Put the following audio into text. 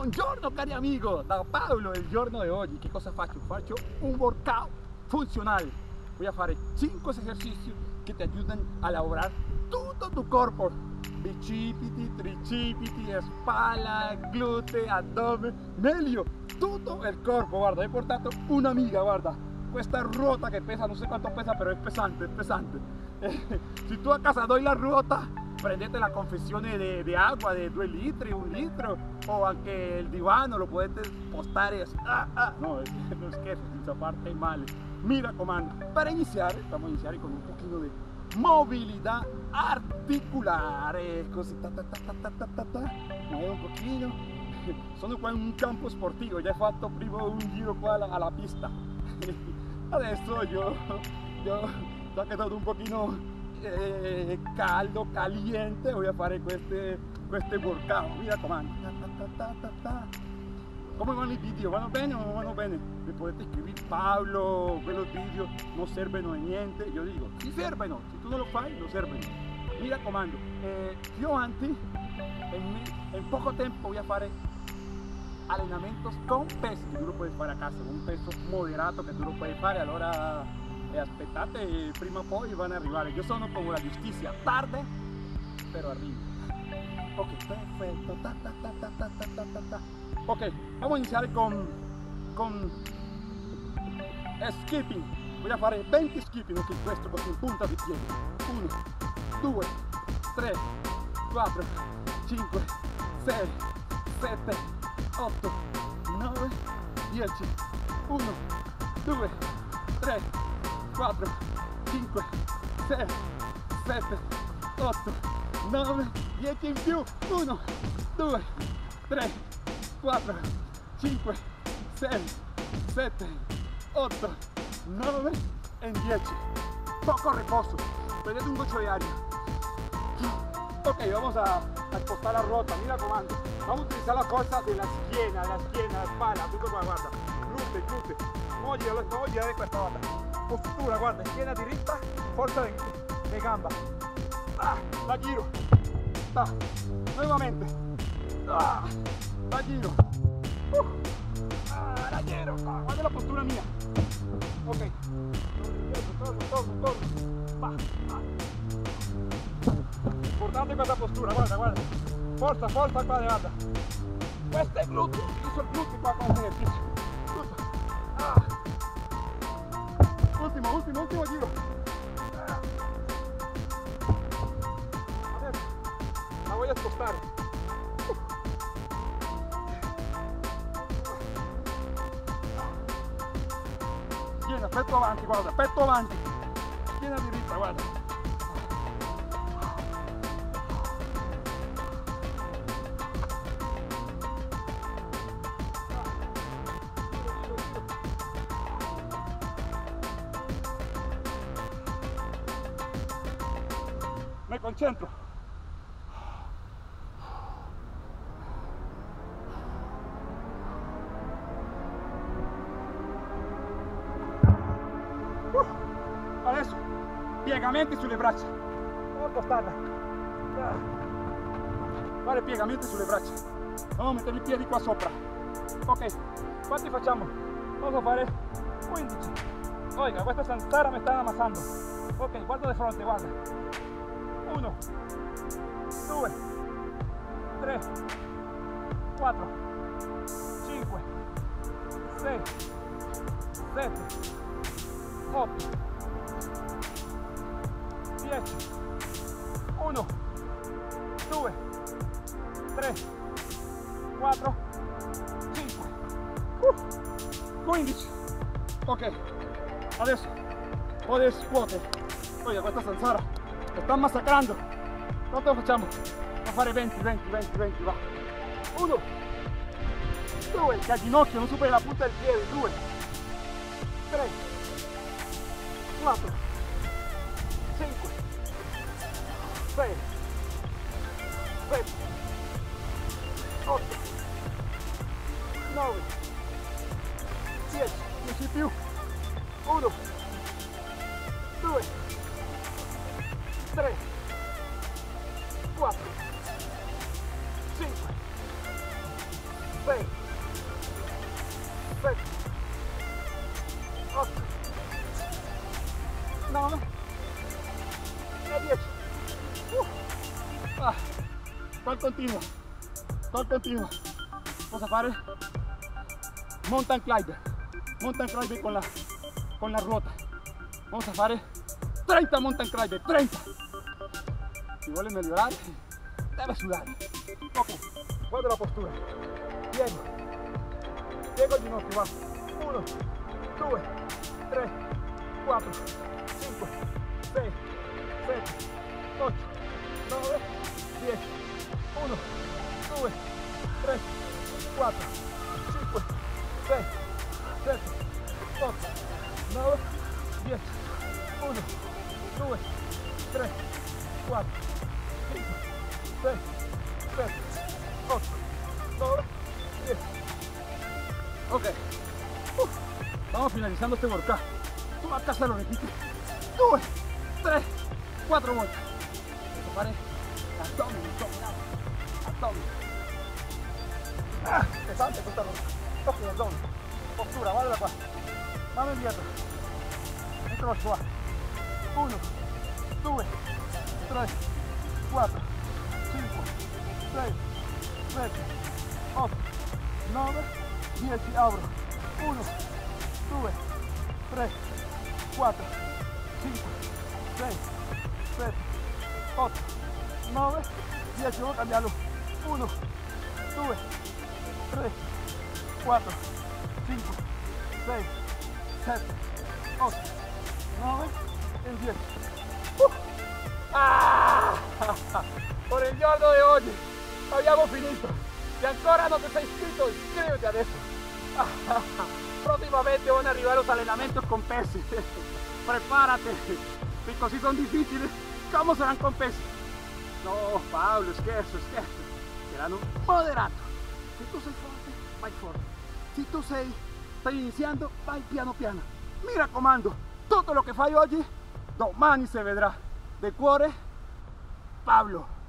Buongiorno cari amigos, da Pablo il giorno di oggi. Che cosa faccio? Faccio un workout funzionale. Voy a fare 5 esercizi che ti aiutano a lavorare tutto il tuo corpo: bicipiti, tricipiti, spalla, glute, addome, meglio, tutto il corpo. Guarda, ho portato un'amica, guarda, questa ruota che pesa, non so quanto pesa, però è pesante, è pesante. Se tu a casa doy la ruota, prendete las confesiones de agua de 2 litros, 1 litro, o aunque el divano lo puedes postar y así. No, no es que eso, esa parte es mal. Mira, comando, para iniciar, vamos a iniciar con un poquito de movilidad articular. Cosita, mueve un poquito. Sono qua en un campo esportivo, ya falta primo un giro a la pista. Adesso yo ya que todo un poquito caldo caliente, voy a hacer este workout. Mira, comando, ¿cómo van los vídeos? ¿Van bene o no van bene? Me puedes escribir, Pablo, que los vídeos no sirven de niente. Yo digo, si sirven, si tú no lo haces, no sirven. Mira, comando, yo antes, en poco tiempo, voy a hacer entrenamientos con peso que tú lo puedes hacer a casa, un peso moderado que tú lo puedes hacer a la hora. Aspettate, prima o poi van a arrivare. Io sono come la giustizia, tarde, però arrivo. Ok, perfetto. Ok, vamos a iniziare con skipping. Voy a fare 20 skipping, ok, questo così in punta di piedi. 1, 2, 3, 4, 5, 6, 7, 8, 9, 10, 1, 2, 3, 4, 5, 6, 7, 8, 9, 10 in più, 1, 2, 3, 4, 5, 6, 7, 8, 9 e 10, poco riposo, prendete un goccio di aria. Ok, vamos a spostare la ruota, mi raccomando, vamos a utilizar la cosa della schiena, la spalla, tutto qua, guarda, glute, glute, voglio girare questa volta. Postura, guarda, esquina directa, fuerza de gamba, la giro, nuevamente, la giro, la giro, guarda la postura mía, ok, torno, importante questa postura, guarda, fuerza qua, guarda, questo è glúteo, uso il glúteo qua con esercizio, último giro. A ver, la voy a tostar. Tiene petto avanti, guarda, petto avanti. Tiene derecha, guarda. Me concentro. Adesso piegamenti sulle braccia. Vamos a tostarla. Vale, piegamenti sulle braccia. Vamos a mettere i piedi qua sopra. Ok, quanti facciamo? Vamos a fare 15. Oiga, questa zanzara me sta ammazzando. Ok, guarda de fronte, guarda. 1, 2, 3, 4, 5, 6, 7, 8, 10, 1, 2, 3, 4, 5, 15. Ok, adesso puoi scuotere. Oiga, questa zanzara lo están masacrando. ¿Cuánto escuchamos? Vamos a hacer 20, va. 1, 2, que al ginocchio no supere la punta del pie. 2, 3, 4, 5, 6, 7, 8, 9, 10, 10 1, 2, 3, 4, 5, 6, no, todo continuo, vamos a parar mountain climber con la ruota, vamos a parar 30 mountain climber, 30, si vuelven a llorar, debe sudar, ok, guarda la postura, llego el ginocchio, va, 1, 2, 3, 4, 5, 6, 7, 8, 9, 10, 1, 2, 3, 4, 5, 6, 7, 8, 9, 10, 1, 2, 3, 4, 5, 6, 7, 8, 9, 10. Ok, vamos finalizando este workout. Tú vas a casa lo repite. 2, 3, 4 vueltas. Prepare abdomen. Ah, pesante con esta ruta. Toque el abdomen. Postura, vale la paz. Mano izquierda. Dentro del squat. 1, 2, 3, 4, 5, 6, 7, 8, 9, 10 y abro. 1, 2, 3, 4, 5, 6, 7, 8, 9, 10, vamos a cambiarlo. 1, 2, 3, 4, 5, 6, 7, 8, 9, y 10. ¡Ah! Por el giorno de hoy, habíamos finito. Y ancora no te has inscrito, inscríbete a eso. Próximamente van a arribar los entrenamientos con pesi. Prepárate, porque si son difíciles, ¿cómo serán con pesi? No, Pablo, es que eso. Serán un moderato. Si tú sei forte, vai forte. Si tú stai iniciando, vai piano piano. Mi raccomando, todo lo que fai oggi, domani se vedrà. De cuore, Pablo.